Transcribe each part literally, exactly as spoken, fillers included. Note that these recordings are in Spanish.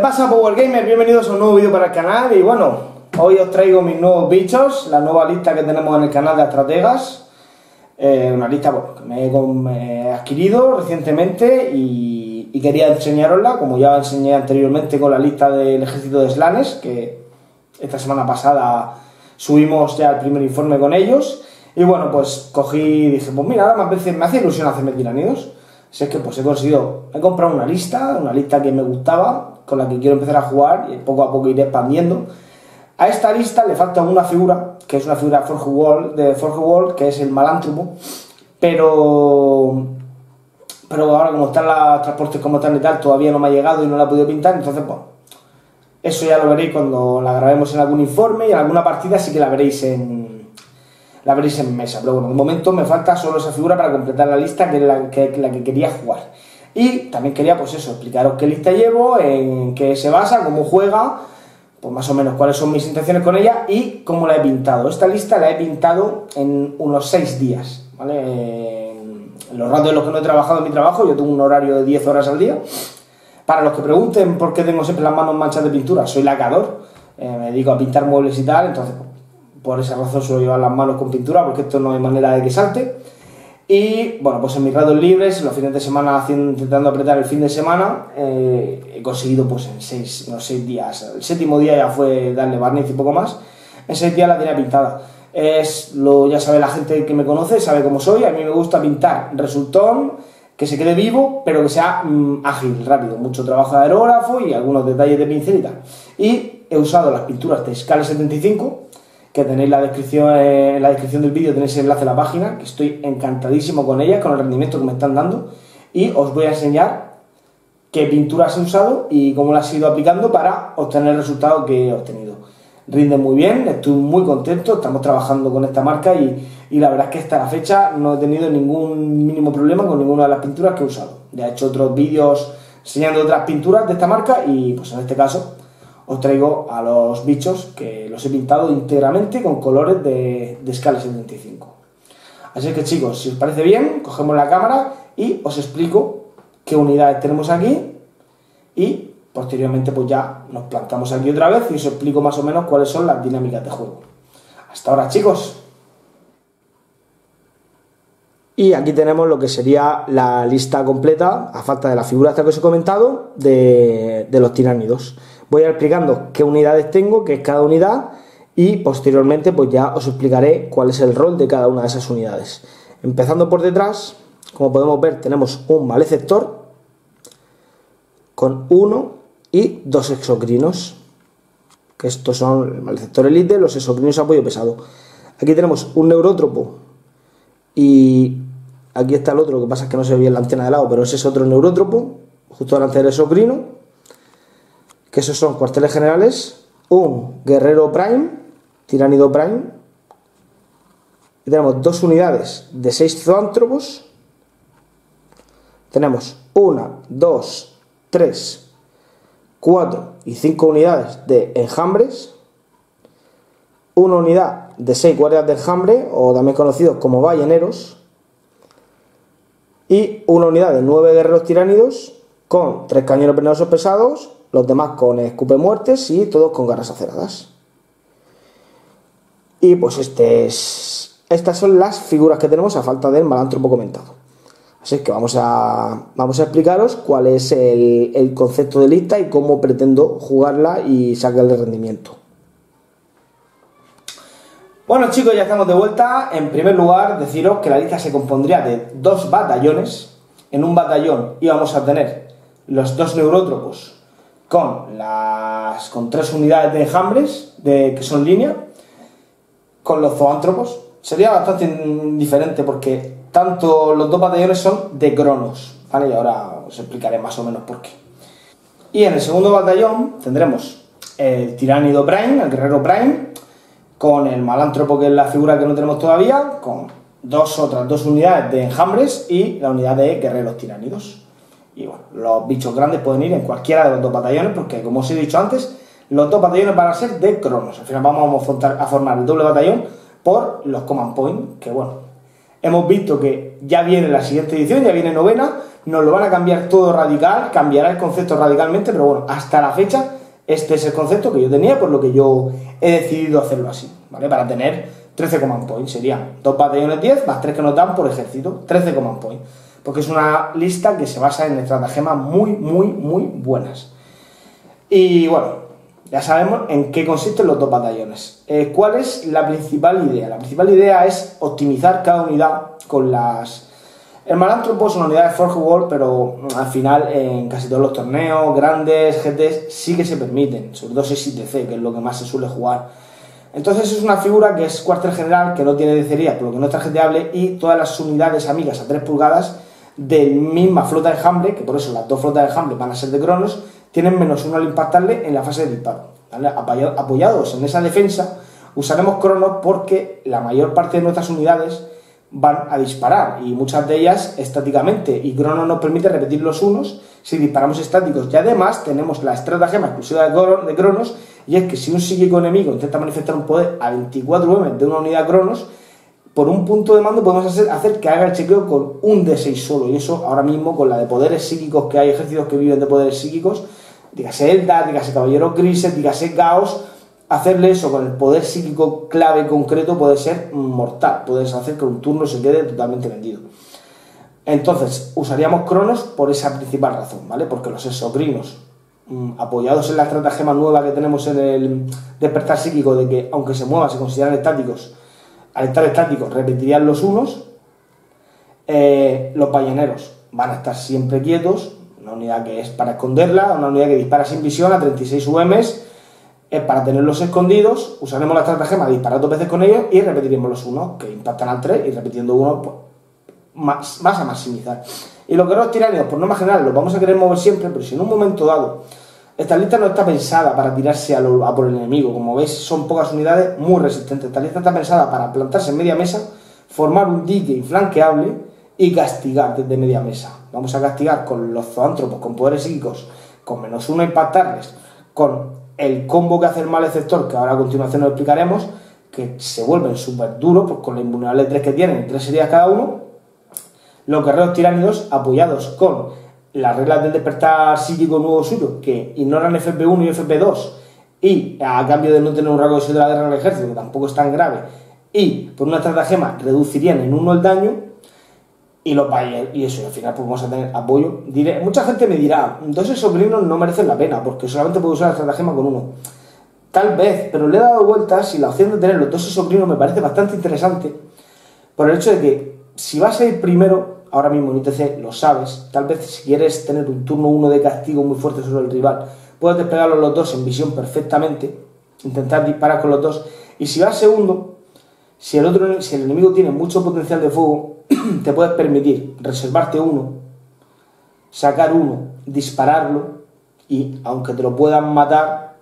pasa, PowerGamer? Bienvenidos a un nuevo vídeo para el canal. Y bueno, hoy os traigo mis nuevos bichos, la nueva lista que tenemos en el canal de Astrategas. eh, Una lista bueno, que me he, me he adquirido recientemente y, y quería enseñarosla, como ya os enseñé anteriormente con la lista del ejército de Slanes, que esta semana pasada subimos ya el primer informe con ellos. Y bueno, pues cogí y dije, pues mira, ahora me, me hace ilusión hacerme tiranidos. Así es que pues he conseguido, he comprado una lista, una lista que me gustaba, con la que quiero empezar a jugar y poco a poco iré expandiendo. A esta lista le falta una figura, que es una figura Forge World, de Forge World, que es el Malántropo, pero pero ahora como están los transportes como están y tal, todavía no me ha llegado y no la he podido pintar, entonces pues eso ya lo veréis cuando la grabemos en algún informe y en alguna partida, sí que la veréis en... la veréis en mesa, pero bueno, de momento me falta solo esa figura para completar la lista, que es la que, la que quería jugar. Y también quería, pues eso, explicaros qué lista llevo, en qué se basa, cómo juega, pues más o menos cuáles son mis intenciones con ella y cómo la he pintado. Esta lista la he pintado en unos seis días, ¿vale? En los ratos en los que no he trabajado en mi trabajo, yo tengo un horario de diez horas al día. Para los que pregunten por qué tengo siempre las manos manchas de pintura, soy lacador, eh, me dedico a pintar muebles y tal, entonces... por esa razón suelo llevar las manos con pintura, porque esto no hay manera de que salte. Y bueno, pues en mis ratos libres, los fines de semana, haciendo, intentando apretar el fin de semana, eh, he conseguido pues en seis, no, seis días, el séptimo día ya fue darle barniz y poco más, en seis días la tenía pintada. Es lo, ya sabe la gente que me conoce, sabe cómo soy, a mí me gusta pintar resultón, que se quede vivo, pero que sea mmm, ágil, rápido, mucho trabajo de aerógrafo y algunos detalles de pincel y tal. Y he usado las pinturas de Scale setenta y cinco, que tenéis la descripción, eh, en la descripción del vídeo tenéis el enlace a la página, que estoy encantadísimo con ella, con el rendimiento que me están dando, y os voy a enseñar qué pinturas he usado y cómo las he ido aplicando para obtener el resultado que he obtenido. Rinde muy bien, estoy muy contento, estamos trabajando con esta marca y, y la verdad es que hasta la fecha no he tenido ningún mínimo problema con ninguna de las pinturas que he usado. Ya he hecho otros vídeos enseñando otras pinturas de esta marca y pues en este caso... os traigo a los bichos que los he pintado íntegramente con colores de, de Scale setenta y cinco. Así que chicos, si os parece bien, cogemos la cámara y os explico qué unidades tenemos aquí y posteriormente pues ya nos plantamos aquí otra vez y os explico más o menos cuáles son las dinámicas de juego. Hasta ahora, chicos. Y aquí tenemos lo que sería la lista completa, a falta de la figura hasta que os he comentado, de, de los tiránidos. Voy a ir explicando qué unidades tengo, qué es cada unidad, y posteriormente pues ya os explicaré cuál es el rol de cada una de esas unidades. Empezando por detrás, como podemos ver, tenemos un Maléceptor con uno y dos exocrinos, que estos son el Maléceptor Elite, los exocrinos apoyo pesado. Aquí tenemos un Neurótropo y aquí está el otro, lo que pasa es que no se ve bien la antena de lado, pero ese es otro Neurótropo, justo delante del exocrino. Que esos son cuarteles generales, un guerrero prime, tiránido prime, y tenemos dos unidades de seis zoántropos, tenemos una, dos, tres, cuatro y cinco unidades de enjambres, una unidad de seis guardias de enjambre, o también conocidos como balleneros, y una unidad de nueve guerreros tiránidos con tres cañones venenosos pesados, los demás con escupe muertes y todos con garras aceradas. Y pues este es, estas son las figuras que tenemos a falta del Malántropo comentado. Así que vamos a, vamos a explicaros cuál es el, el concepto de lista y cómo pretendo jugarla y sacarle rendimiento. Bueno chicos, ya estamos de vuelta. En primer lugar, deciros que la lista se compondría de dos batallones. En un batallón íbamos a tener los dos neurótropos con las con tres unidades de enjambres, de, que son línea, con los zoántropos. Sería bastante diferente porque tanto los dos batallones son de Kronos, ¿vale? Y ahora os explicaré más o menos por qué. Y en el segundo batallón tendremos el tiránido prime, el guerrero prime, con el Malántropo, que es la figura que no tenemos todavía, con dos otras dos unidades de enjambres y la unidad de guerreros tiránidos. Y bueno, los bichos grandes pueden ir en cualquiera de los dos batallones, porque como os he dicho antes, los dos batallones van a ser de Kronos. Al final vamos a formar el doble batallón por los command point, que bueno, Hemos visto que ya viene la siguiente edición, ya viene novena, nos lo van a cambiar todo radical, cambiará el concepto radicalmente, pero bueno, hasta la fecha este es el concepto que yo tenía, por lo que yo he decidido hacerlo así, ¿vale? Para tener trece command points, serían dos batallones diez más tres que nos dan por ejército, trece command points, porque es una lista que se basa en estratagemas muy, muy, muy buenas. Y bueno, ya sabemos en qué consisten los dos batallones. Eh, ¿Cuál es la principal idea? La principal idea es optimizar cada unidad con las... El Malántropo es una unidad de Forge World, pero al final en casi todos los torneos, grandes, G Ts, sí que se permiten, sobre todo si es I T C, que es lo que más se suele jugar. Entonces es una figura que es cuartel general, que no tiene decería, por lo que no es tarjeteable, y todas las unidades amigas a tres pulgadas de misma flota de enjambre, que por eso las dos flotas de enjambre van a ser de Kronos, tienen menos uno al impactarle en la fase de disparo, ¿vale? Apoyados en esa defensa, usaremos Kronos porque la mayor parte de nuestras unidades van a disparar, y muchas de ellas estáticamente, y Kronos nos permite repetir los unos si disparamos estáticos, y además tenemos la estratagema exclusiva de Kronos, y es que si un psíquico enemigo intenta manifestar un poder a veinticuatro M de una unidad Kronos, por un punto de mando podemos hacer, hacer que haga el chequeo con un D seis solo, y eso ahora mismo con la de poderes psíquicos, que hay ejércitos que viven de poderes psíquicos, dígase Eldar, dígase Caballero Gris, dígase Gaos, hacerle eso con el poder psíquico clave concreto puede ser mortal, puedes hacer que un turno se quede totalmente vendido. Entonces, usaríamos Kronos por esa principal razón, ¿vale? Porque los exocrinos, mmm, apoyados en la estratagema nueva que tenemos en el despertar psíquico, de que aunque se muevan se consideran estáticos, al estar estáticos repetirían los unos, eh, los balleneros van a estar siempre quietos, una unidad que es para esconderla, una unidad que dispara sin visión a treinta y seis U Ms, es para tenerlos escondidos, usaremos la estratagema de disparar dos veces con ellos y repetiremos los unos, que impactan al tres, y repitiendo uno, pues, más, vas a maximizar. Y los guerreros tiránicos, por norma general, los vamos a querer mover siempre, pero si en un momento dado, esta lista no está pensada para tirarse a, lo, a por el enemigo, como veis son pocas unidades, muy resistentes, esta lista está pensada para plantarse en media mesa, formar un dique inflanqueable y castigar desde media mesa. Vamos a castigar con los zoántropos, con poderes psíquicos, con menos uno impactarles, con el combo que hace el Maleceptor, que ahora a continuación nos explicaremos, que se vuelven súper duros, pues con la invulnerable tres que tienen, tres heridas cada uno. Los guerreros tiránidos, apoyados con las reglas del despertar psíquico nuevo suyo, que ignoran F P uno y F P dos, y a cambio de no tener un rango de la guerra del ejército, que tampoco es tan grave, y por una estratagema reducirían en uno el daño, y los Bayer, y eso, y al final pues vamos a tener apoyo. Diré, mucha gente me dirá, entonces esos sobrinos no merecen la pena, porque solamente puedo usar la estratagema con uno. Tal vez, pero le he dado vueltas y la opción de tener los dos sobrinos me parece bastante interesante, por el hecho de que si vas a ir primero, ahora mismo en I T C lo sabes, tal vez si quieres tener un turno uno de castigo muy fuerte sobre el rival, puedes despegarlos los dos en visión perfectamente, intentar disparar con los dos, y si vas segundo, si el, otro, si el enemigo tiene mucho potencial de fuego, te puedes permitir reservarte uno, sacar uno, dispararlo y, aunque te lo puedan matar,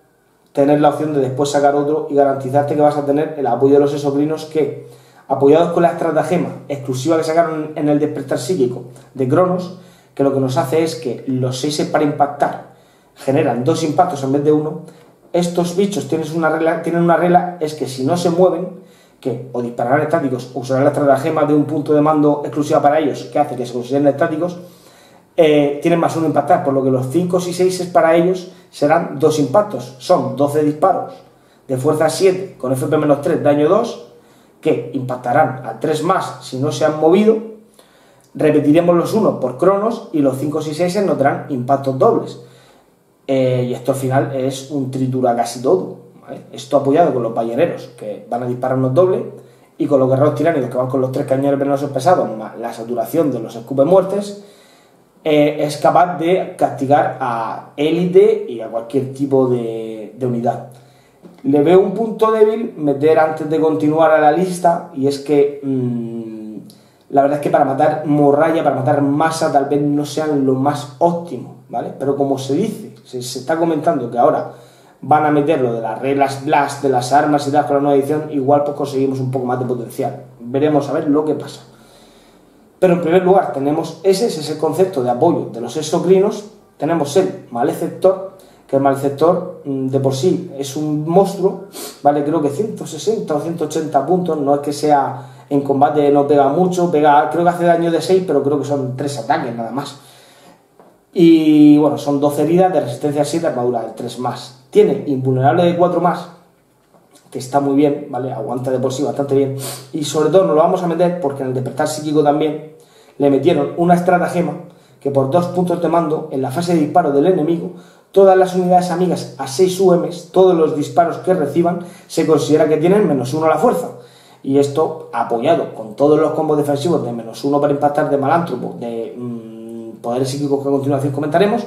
tener la opción de después sacar otro y garantizarte que vas a tener el apoyo de los exocrinos que, apoyados con la estratagema exclusiva que sacaron en el despertar psíquico de Kronos, que lo que nos hace es que los seis para impactar generan dos impactos en vez de uno, estos bichos tienen una regla, tienen una regla es que si no se mueven, que o dispararán estáticos o usarán la estratagema de un punto de mando exclusiva para ellos que hace que se consideren estáticos, eh, tienen más uno impactar, por lo que los cinco y seis para ellos serán dos impactos, son doce disparos de fuerza siete con F P menos tres, daño dos, que impactarán a tres más si no se han movido, repetiremos los uno por Kronos y los cinco y seis nos darán impactos dobles, eh, y esto al final es un tritura casi todo. ¿Vale? Esto apoyado con los balleneros, que van a dispararnos doble, y con los guerreros tiránicos, que van con los tres cañones venenosos pesados, más la saturación de los escupemuertes, eh, es capaz de castigar a élite y a cualquier tipo de, de unidad. Le veo un punto débil meter antes de continuar a la lista, y es que mmm, la verdad es que para matar morralla, para matar masa, tal vez no sean lo más óptimo, ¿vale? Pero como se dice, se, se está comentando que ahora van a meter lo de las reglas blast, de las armas y tal con la nueva edición, igual pues conseguimos un poco más de potencial. Veremos a ver lo que pasa. Pero en primer lugar tenemos ese, ese es el concepto de apoyo de los exocrinos. Tenemos el Maleceptor, que el Maleceptor de por sí es un monstruo, vale, creo que ciento sesenta o ciento ochenta puntos, no es que sea en combate no pega mucho, pega, creo que hace daño de seis, pero creo que son tres ataques nada más. Y bueno, son doce heridas de resistencia siete, armadura de tres más. Tiene invulnerable de cuatro más, que está muy bien, ¿vale? Aguanta de por sí bastante bien. Y sobre todo nos lo vamos a meter porque en el despertar psíquico también le metieron una estratagema que por dos puntos de mando, en la fase de disparo del enemigo, todas las unidades amigas a seis U Ms, todos los disparos que reciban, se considera que tienen menos uno a la fuerza. Y esto apoyado con todos los combos defensivos de menos uno para impactar de Malántropo, de mmm, poderes psíquicos que a continuación comentaremos,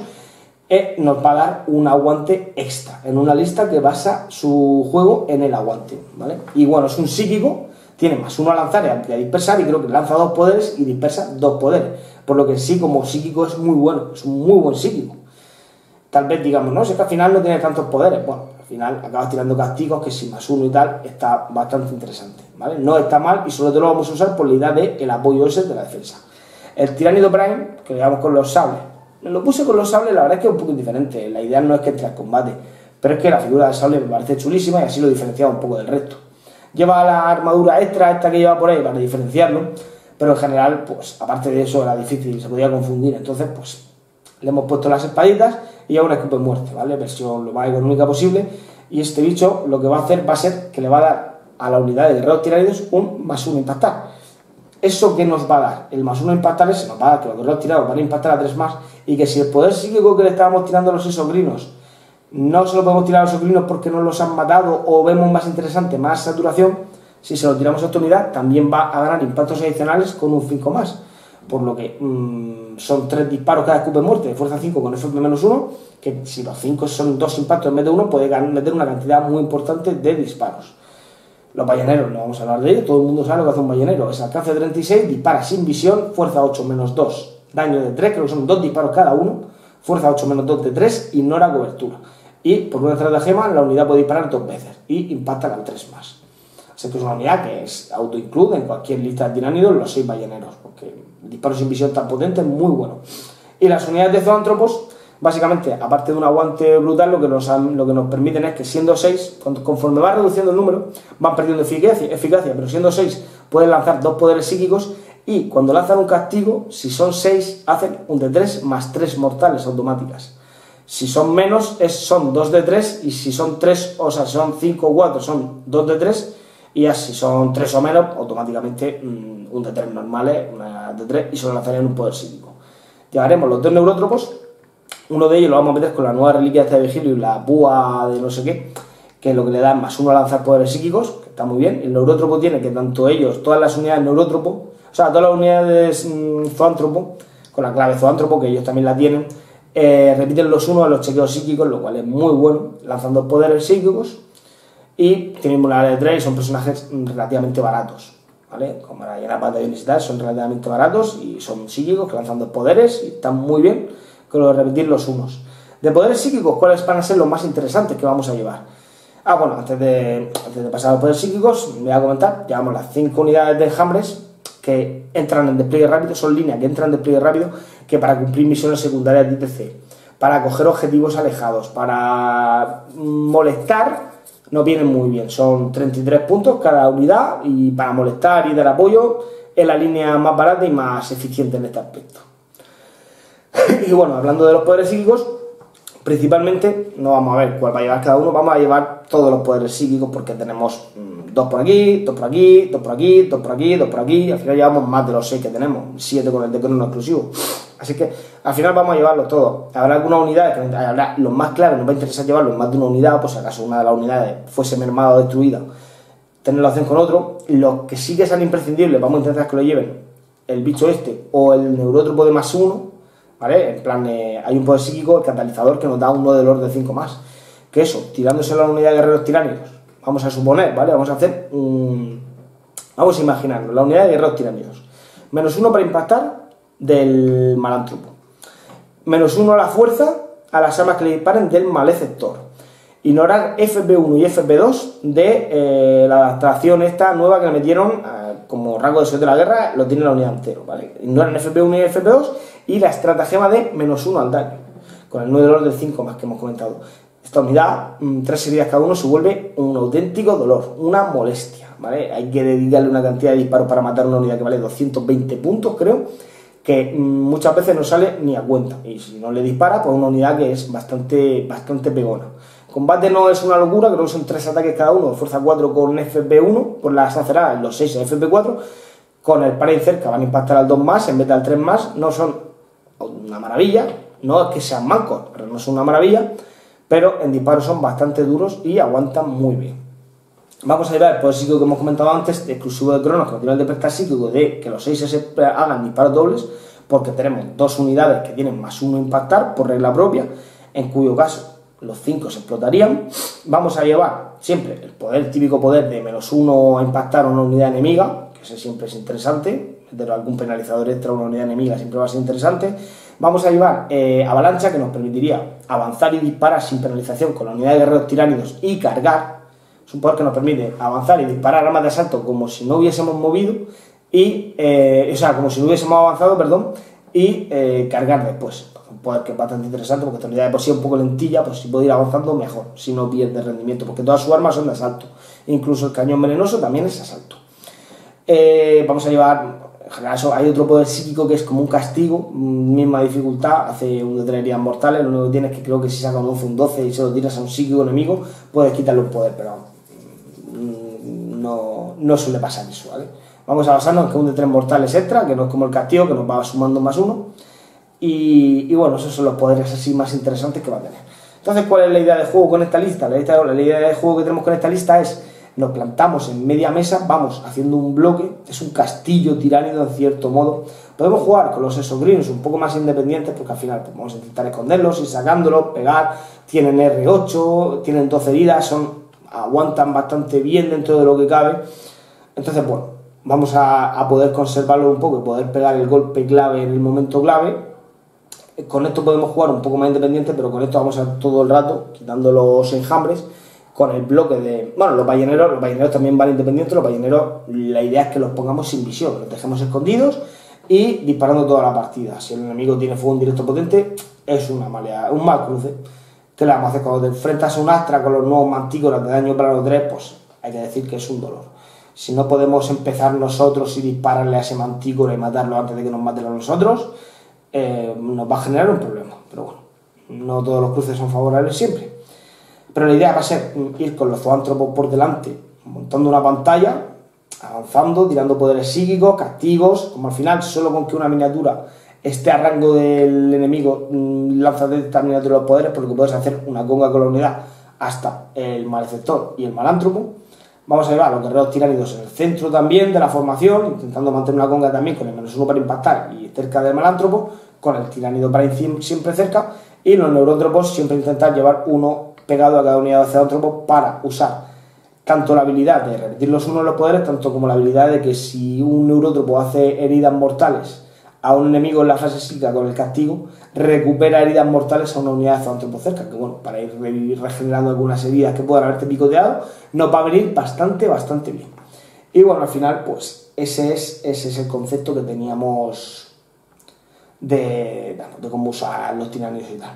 eh, nos va a dar un aguante extra, en una lista que basa su juego en el aguante, ¿vale? Y bueno, es un psíquico, tiene más uno a lanzar y a dispersar, y creo que lanza dos poderes y dispersa dos poderes, por lo que sí, como psíquico es muy bueno, es un muy buen psíquico. Tal vez digamos, no, si es que al final no tiene tantos poderes, bueno, al final acabas tirando castigos que sin más uno y tal, está bastante interesante, ¿vale? No está mal y sobre todo lo vamos a usar por la idea del apoyo ese de la defensa. El tiránido Prime, que le damos con los sables, lo puse con los sables, la verdad es que es un poco indiferente, la idea no es que entre al combate, pero es que la figura de sable me parece chulísima y así lo diferenciaba un poco del resto. Lleva la armadura extra, esta que lleva por ahí, para diferenciarlo, pero en general, pues aparte de eso era difícil, se podía confundir, entonces pues le hemos puesto las espaditas y a un escudo de muerte, ¿vale? Versión lo más económica posible. Y este bicho lo que va a hacer va a ser que le va a dar a la unidad de guerreros tiranidos un más uno impactar. ¿Eso que nos va a dar? El más uno impactar es, nos va a dar que los guerreros tirados van a impactar a tres más y que si el poder psíquico que le estábamos tirando a los isogrinos no se lo podemos tirar a los isogrinos porque no los han matado o vemos más interesante, más saturación, si se lo tiramos a esta unidad también va a ganar impactos adicionales con un cinco más. Por lo que mmm, son tres disparos cada escupe muerte de fuerza cinco con F P menos uno, que si los cinco son dos impactos en vez de uno, puede meter una cantidad muy importante de disparos. Los balleneros, no vamos a hablar de ellos, todo el mundo sabe lo que hace un ballenero, es alcance de treinta y seis, dispara sin visión, fuerza ocho menos dos, daño de tres, creo que son dos disparos cada uno, fuerza ocho menos dos de tres, ignora cobertura. Y por una estratagema la unidad puede disparar dos veces y impacta con tres más. Así que es una unidad que es auto-include en cualquier lista de tiránidos los seis balleneros, porque disparos sin visión tan potente es muy bueno. Y las unidades de zoántropos, básicamente, aparte de un aguante brutal, lo que nos, lo que nos permiten es que siendo seis, conforme va reduciendo el número, van perdiendo eficacia, eficacia pero siendo seis pueden lanzar dos poderes psíquicos y cuando lanzan un castigo, si son seis, hacen un D tres más tres mortales automáticas. Si son menos, es, son dos D tres, y si son tres, o sea, si son cinco o cuatro, son dos D tres, y así son tres o menos, automáticamente mmm, un de tres normales, una de tres, y solo lanzarían un poder psíquico. Llevaremos los dos neurótropos, uno de ellos lo vamos a meter con la nueva reliquia de Vigilio y la búa de no sé qué, que es lo que le da más uno a lanzar poderes psíquicos, que está muy bien. El neurótropo tiene que tanto ellos, todas las unidades neurótropo, o sea, todas las unidades mmm, zoántropo, con la clave zoántropo, que ellos también la tienen, eh, repiten los uno a los chequeos psíquicos, lo cual es muy bueno, lanzando poderes psíquicos. Y tenemos la de tres, son personajes relativamente baratos, ¿vale? Como la llena batallones y tal, son relativamente baratos y son psíquicos que lanzan dos poderes y están muy bien con lo de repetir los unos. De poderes psíquicos, ¿cuáles van a ser los más interesantes que vamos a llevar? Ah, bueno, antes de, antes de pasar a los poderes psíquicos, me voy a comentar, llevamos las cinco unidades de enjambres que entran en despliegue rápido, son líneas que entran en despliegue rápido, que para cumplir misiones secundarias de I T C, para coger objetivos alejados, para molestar, no vienen muy bien, son treinta y tres puntos cada unidad y para molestar y dar apoyo es la línea más barata y más eficiente en este aspecto. Y bueno, hablando de los poderes psíquicos, principalmente no vamos a ver cuál va a llevar cada uno, vamos a llevar todos los poderes psíquicos porque tenemos mmm, dos por aquí, dos por aquí, dos por aquí, dos por aquí, dos por aquí, y al final llevamos más de los seis que tenemos, siete con el de Crono exclusivo. Así que al final vamos a llevarlos todos. Habrá algunas unidades que habrá los más claves, nos va a interesar llevarlos más de una unidad, pues si acaso una de las unidades fuese mermada o destruida, tener la opción con otro. Los que sí que sean imprescindibles, vamos a intentar que lo lleven el bicho este o el neurótropo de más uno, ¿vale? En plan, eh, hay un poder psíquico, el catalizador, que nos da uno del orden de cinco más. Que eso, tirándose a la unidad de guerreros tiránicos, vamos a suponer, ¿vale? Vamos a hacer un... Vamos a imaginarnos, la unidad de guerreros tiránicos. Menos uno para impactar del Malántropo, menos uno a la fuerza a las armas que le disparen del Maleceptor, ignorar F P uno y F P dos de eh, la adaptación esta nueva que le metieron eh, como rango de suerte de la guerra, lo tiene la unidad entero, ¿vale? Ignoran F P uno y F P dos y la estratagema de menos uno al daño con el nueve dolor del cinco más que hemos comentado. Esta unidad, tres heridas cada uno, se vuelve un auténtico dolor, una molestia, ¿vale? Hay que dedicarle una cantidad de disparos para matar una unidad que vale doscientos veinte puntos, creo, que muchas veces no sale ni a cuenta. Y si no le dispara, pues una unidad que es bastante, bastante pegona. Combate no es una locura, creo que son tres ataques cada uno, fuerza cuatro con F P uno, por la sancerada los seis en F P cuatro, con el parry cerca van a impactar al dos más en vez del tres más, no son una maravilla, no es que sean mancos, pero no son una maravilla, pero en disparos son bastante duros y aguantan muy bien. Vamos a llevar el poder psíquico que hemos comentado antes, exclusivo de Kronos, que tiene el de prestar psíquico de que los seis hagan disparos dobles, porque tenemos dos unidades que tienen más uno impactar por regla propia, en cuyo caso los cinco se explotarían. Vamos a llevar siempre el poder, el típico poder de menos uno a impactar a una unidad enemiga, que ese siempre es interesante, de algún penalizador extra a una unidad enemiga siempre va a ser interesante. Vamos a llevar eh, avalancha, que nos permitiría avanzar y disparar sin penalización con la unidad de guerreros tiránidos y cargar. Es un poder que nos permite avanzar y disparar armas de asalto como si no hubiésemos movido y, eh, o sea, como si no hubiésemos avanzado, perdón, y eh, cargar después. Un poder que es bastante interesante porque esta unidad de por sí es un poco lentilla, pues si puede ir avanzando mejor, si no pierde rendimiento, porque todas sus armas son de asalto. Incluso el cañón venenoso también es asalto. Eh, vamos a llevar, en general, hay otro poder psíquico que es como un castigo, misma dificultad, hace un de tres heridas mortales, lo único que tienes es que creo que si saca un once, un doce y se lo tiras a un psíquico enemigo, puedes quitarle un poder, pero no, no suele pasar eso, ¿vale? Vamos a basarnos en que un de tres mortales extra, que no es como el castigo, que nos va sumando más uno, y, y bueno, esos son los poderes así más interesantes que va a tener. Entonces, ¿cuál es la idea de juego con esta lista? La, lista, la idea de juego que tenemos con esta lista es, nos plantamos en media mesa, vamos haciendo un bloque, es un castillo tiránido en cierto modo. Podemos jugar con los exogrinos un poco más independientes, porque al final pues, vamos a intentar esconderlos, ir sacándolos, pegar, tienen R ocho, tienen doce heridas, son... aguantan bastante bien dentro de lo que cabe. Entonces, bueno, vamos a, a poder conservarlo un poco y poder pegar el golpe clave en el momento clave. Con esto podemos jugar un poco más independiente, pero con esto vamos a todo el rato quitando los enjambres con el bloque de... Bueno, los balleneros, los balleneros también van independientes. Los balleneros, la idea es que los pongamos sin visión, los dejemos escondidos y disparando toda la partida. Si el enemigo tiene fuego en directo potente, es una malea, un mal cruce. ¿Qué le vamos a hacer? Cuando te enfrentas a un Astra con los nuevos mantícolas de daño plano tres, pues hay que decir que es un dolor. Si no podemos empezar nosotros y dispararle a ese mantícola y matarlo antes de que nos maten a nosotros, eh, nos va a generar un problema. Pero bueno, no todos los cruces son favorables siempre. Pero la idea va a ser ir con los zoántropos por delante, montando una pantalla, avanzando, tirando poderes psíquicos, castigos, como al final solo con que una miniatura... esté a rango del enemigo, lánzate determinados de los poderes, porque puedes hacer una conga con la unidad hasta el maleceptor y el malántropo. Vamos a llevar a los guerreros tiránidos en el centro también de la formación, intentando mantener una conga también con el menos uno para impactar y cerca del malántropo, con el tiránido para siempre cerca, y los neurótropos siempre intentar llevar uno pegado a cada unidad de cerántropos para usar tanto la habilidad de repetir los unos los poderes, tanto como la habilidad de que si un neurótropo hace heridas mortales a un enemigo en la fase psíquica con el castigo, recupera heridas mortales a una unidad de zoántropos cerca, que bueno, para ir regenerando algunas heridas que puedan haberte picoteado, nos va a venir bastante, bastante bien. Y bueno, al final, pues, ese es, ese es el concepto que teníamos de, bueno, de cómo usar los tiranios y tal.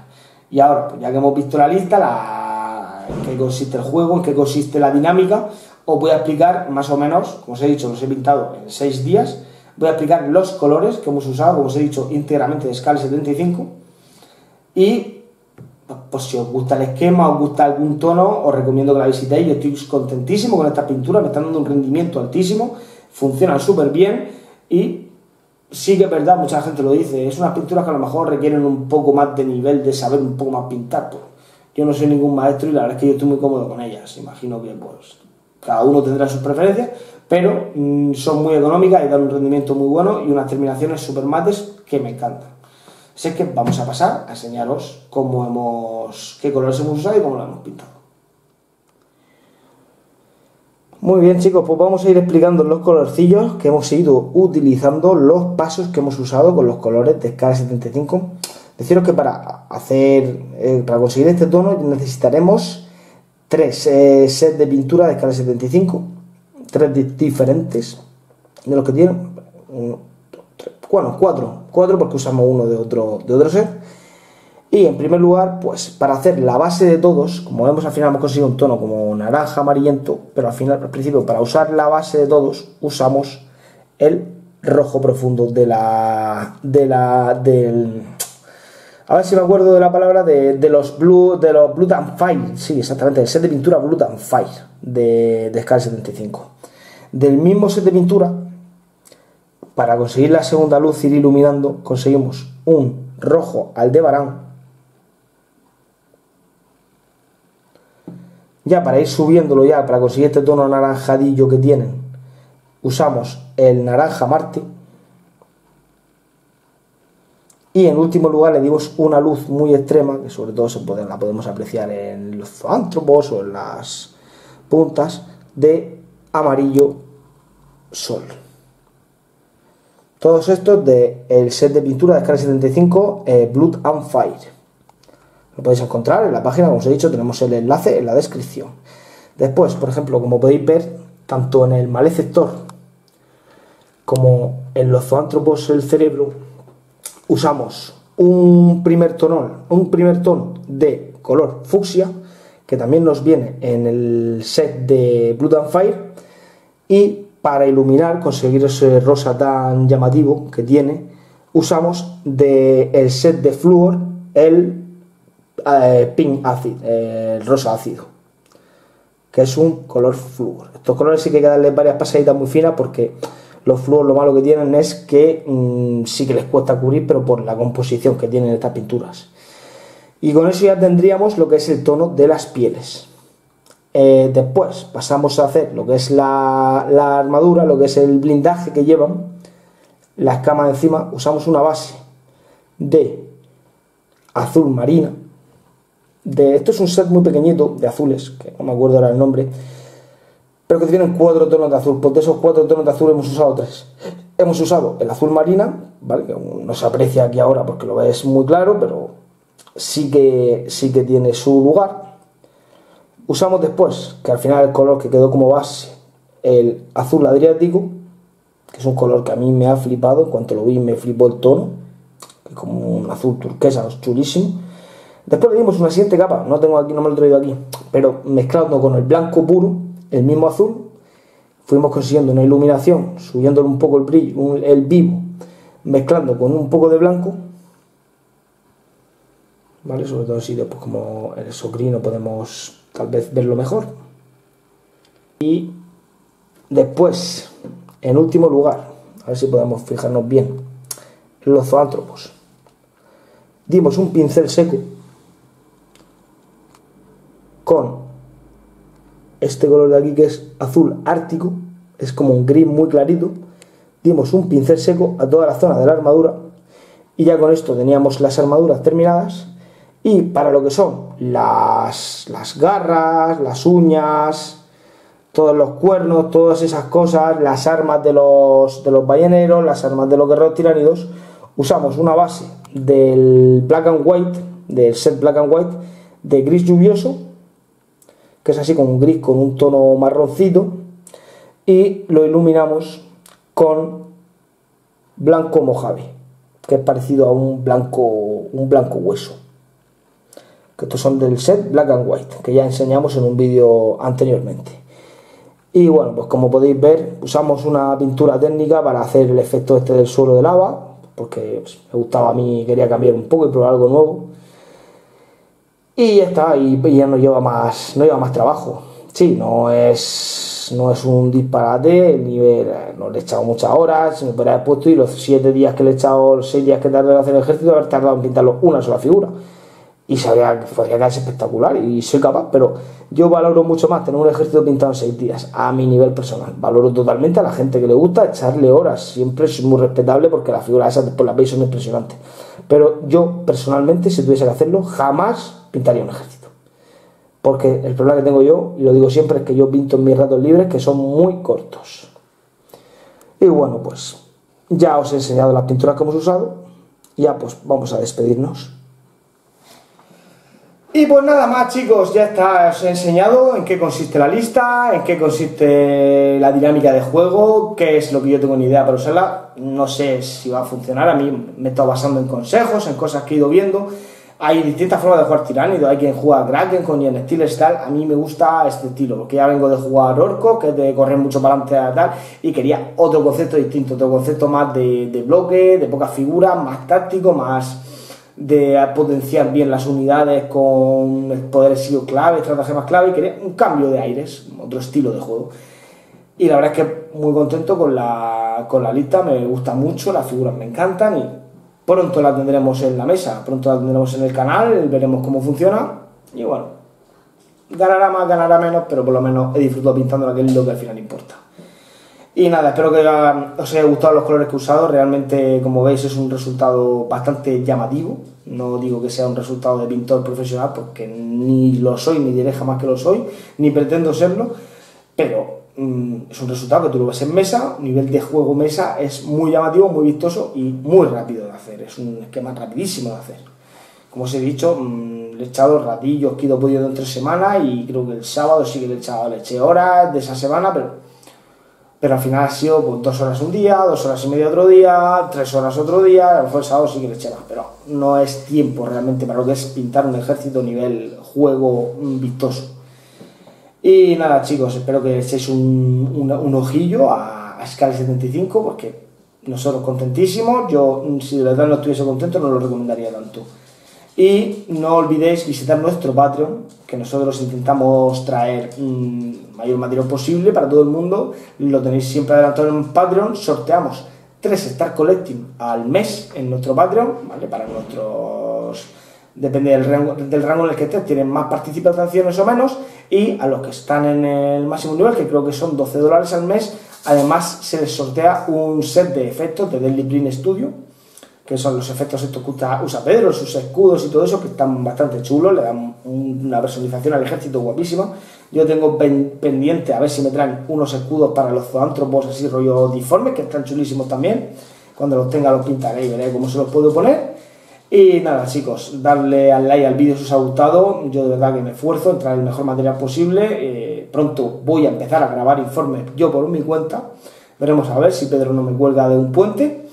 Y ahora, pues ya que hemos visto la lista, la, en qué consiste el juego, en qué consiste la dinámica, os voy a explicar más o menos, como os he dicho, los he pintado en seis días. Voy a explicar los colores que hemos usado, como os he dicho, íntegramente de Scale setenta y cinco. Y, pues si os gusta el esquema, os gusta algún tono, os recomiendo que la visitéis. Yo estoy contentísimo con esta pintura, me están dando un rendimiento altísimo, funcionan súper bien. Y sí que es verdad, mucha gente lo dice, es unas pinturas que a lo mejor requieren un poco más de nivel, de saber un poco más pintar. Pues, yo no soy ningún maestro y la verdad es que yo estoy muy cómodo con ellas. Imagino que, pues, cada uno tendrá sus preferencias, pero mmm, son muy económicas y dan un rendimiento muy bueno y unas terminaciones super mates que me encantan. Así que vamos a pasar a enseñaros cómo hemos, qué colores hemos usado y cómo lo hemos pintado. Muy bien, chicos, pues vamos a ir explicando los colorcillos que hemos ido utilizando, los pasos que hemos usado con los colores de Scale setenta y cinco. Deciros que para hacer, eh, para conseguir este tono necesitaremos tres eh, sets de pintura de Scale setenta y cinco. Tres diferentes de los que tienen, uno, dos, tres, bueno, cuatro, cuatro porque usamos uno de otro de otro set, Y en primer lugar, pues para hacer la base de todos, como vemos al final hemos conseguido un tono como naranja amarillento, pero al final, al principio, para usar la base de todos usamos el rojo profundo de la de la del a ver si me acuerdo de la palabra de, de los blue de los Blood and Fire, sí, exactamente, el set de pintura Blood and Fire de, de Scale setenta y cinco. Del mismo set de pintura, para conseguir la segunda luz ir iluminando, conseguimos un rojo Aldebarán. Ya para ir subiéndolo, ya para conseguir este tono naranjadillo que tienen, usamos el naranja Marte. Y en último lugar le dimos una luz muy extrema, que sobre todo se puede, la podemos apreciar en los zoántropos o en las puntas, de amarillo sol. Todos estos del set de pintura de Scale setenta y cinco, eh, Blood and Fire. Lo podéis encontrar en la página, como os he dicho, tenemos el enlace en la descripción. Después, por ejemplo, como podéis ver, tanto en el Maléceptor como en los zoántropos del cerebro, usamos un primer tono, un primer tono de color fucsia, que también nos viene en el set de Blood and Fire, y para iluminar, conseguir ese rosa tan llamativo que tiene, usamos del set de Fluor el Eh, Pink Acid, eh, rosa ácido, que es un color flúor. Estos colores sí que hay que darles varias pasaditas muy finas, porque los flúor lo malo que tienen es que mmm, sí que les cuesta cubrir, pero por la composición que tienen estas pinturas. Y con eso ya tendríamos lo que es el tono de las pieles. Eh, después pasamos a hacer lo que es la, la armadura, lo que es el blindaje que llevan, las camas de encima. Usamos una base de azul marina. De, esto es un set muy pequeñito de azules, que no me acuerdo ahora el nombre, pero que tienen cuatro tonos de azul. Pues de esos cuatro tonos de azul hemos usado tres. Hemos usado el azul marina, ¿vale? Que no se aprecia aquí ahora porque lo ves muy claro, pero sí que, sí que tiene su lugar. Usamos después, que al final el color que quedó como base, el azul adriático, que es un color que a mí me ha flipado. En cuanto lo vi me flipó el tono, que es como un azul turquesa, chulísimo. Después le dimos una siguiente capa, no tengo aquí, no me lo he traído aquí, pero mezclando con el blanco puro, el mismo azul, fuimos consiguiendo una iluminación, subiéndole un poco el brillo, el vivo, mezclando con un poco de blanco, ¿vale? Sobre todo en sitios pues, como el socrino podemos tal vez verlo mejor. Y después, en último lugar, a ver si podemos fijarnos bien, los zoántropos. Dimos un pincel seco con este color de aquí, que es azul ártico, es como un gris muy clarito. Dimos un pincel seco a toda la zona de la armadura y ya con esto teníamos las armaduras terminadas. Y para lo que son las, las garras, las uñas, todos los cuernos, todas esas cosas, las armas de los, de los balleneros, las armas de los guerreros tiránidos, usamos una base del Black and White, del set Black and White de gris lluvioso, que es así como un gris con un tono marroncito, y lo iluminamos con blanco mojave, que es parecido a un blanco, un blanco hueso, que estos son del set Black and White, que ya enseñamos en un vídeo anteriormente. Y bueno, pues como podéis ver, usamos una pintura técnica para hacer el efecto este del suelo de lava, porque pues, me gustaba a mí, quería cambiar un poco y probar algo nuevo. Y ya está, y ya no lleva más, no lleva más trabajo. Sí, no es, no es un disparate, el nivel, no le he echado muchas horas, me podría haber puesto y los siete días que le he echado, los seis días que tardé en hacer el ejército, haber tardado en pintarlo una sola figura. Y sabía que podría quedarse espectacular y soy capaz, pero yo valoro mucho más tener un ejército pintado en seis días, a mi nivel personal. Valoro totalmente a la gente que le gusta echarle horas, siempre es muy respetable porque las figuras esas después las veis son impresionantes. Pero yo personalmente, si tuviese que hacerlo, jamás pintaría un ejército, porque el problema que tengo yo, y lo digo siempre, es que yo pinto en mis ratos libres, que son muy cortos. Y bueno, pues ya os he enseñado las pinturas que hemos usado, ya pues vamos a despedirnos. Y pues nada más, chicos, ya está, os he enseñado en qué consiste la lista, en qué consiste la dinámica de juego, qué es lo que yo tengo ni idea para usarla. No sé si va a funcionar, a mí me he estado basando en consejos, en cosas que he ido viendo. Hay distintas formas de jugar tiránido, hay quien juega Kraken con Ian Steel tal. A mí me gusta este estilo, porque ya vengo de jugar Orco, que es de correr mucho para adelante tal, y quería otro concepto distinto, otro concepto más de, de bloque, de pocas figuras, más táctico, más de potenciar bien las unidades con poderes sido clave, estratagemas clave, y quería un cambio de aires, otro estilo de juego. Y la verdad es que muy contento con la, con la lista, me gusta mucho, las figuras me encantan y pronto la tendremos en la mesa, pronto la tendremos en el canal, veremos cómo funciona y bueno, ganará más, ganará menos, pero por lo menos he disfrutado pintándola, que es lo que al final importa. Y nada, espero que os haya gustado los colores que he usado, realmente como veis es un resultado bastante llamativo, no digo que sea un resultado de pintor profesional porque ni lo soy, ni diré jamás que lo soy, ni pretendo serlo, pero es un resultado que tú lo ves en mesa, nivel de juego mesa, es muy llamativo, muy vistoso y muy rápido de hacer, es un esquema rapidísimo de hacer. Como os he dicho, le he echado ratillos que he ido podido en tres semanas y creo que el sábado sí que le he echado, le eché horas de esa semana, pero, pero al final ha sido pues, dos horas un día, dos horas y media otro día, tres horas otro día, a lo mejor el sábado sí que le eché más, pero no es tiempo realmente para lo que es pintar un ejército nivel juego vistoso. Y nada chicos, espero que echéis un, un, un ojillo a, a Scale setenta y cinco porque nosotros contentísimos, yo si de verdad no estuviese contento no lo recomendaría tanto. Y no olvidéis visitar nuestro Patreon, que nosotros intentamos traer mmm, mayor material posible para todo el mundo, lo tenéis siempre adelantado en Patreon, sorteamos tres Star Collecting al mes en nuestro Patreon, ¿vale? Para nuestros... depende del rango, del rango en el que estés, tienen más participaciones o menos, y a los que están en el máximo nivel, que creo que son doce dólares al mes, además se les sortea un set de efectos de Deadly Print Studio, que son los efectos estos que usa Pedro, sus escudos y todo eso, que están bastante chulos, le dan una personificación al ejército guapísima. Yo tengo pendiente a ver si me traen unos escudos para los zoántropos así rollo diformes, que están chulísimos también, cuando los tenga los pintaré y veré cómo se los puedo poner. Y nada chicos, darle al like al vídeo si os ha gustado, yo de verdad que me esfuerzo en traer el mejor material posible, eh, pronto voy a empezar a grabar informes yo por mi cuenta, veremos a ver si Pedro no me cuelga de un puente,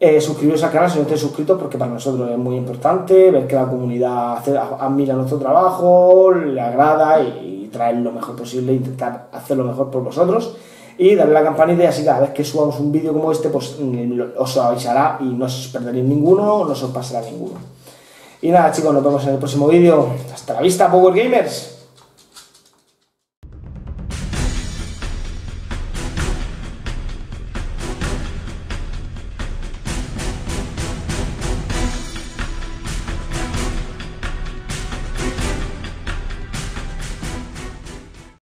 eh, suscribiros al canal si no estáis suscritos porque para nosotros es muy importante, ver que la comunidad admira nuestro trabajo, le agrada y, y traer lo mejor posible, intentar hacer lo mejor por vosotros. Y darle a la campanita y así cada vez que subamos un vídeo como este, pues os avisará y no os perderéis ninguno, no os pasará ninguno. Y nada chicos, nos vemos en el próximo vídeo. Hasta la vista, PowerGamers.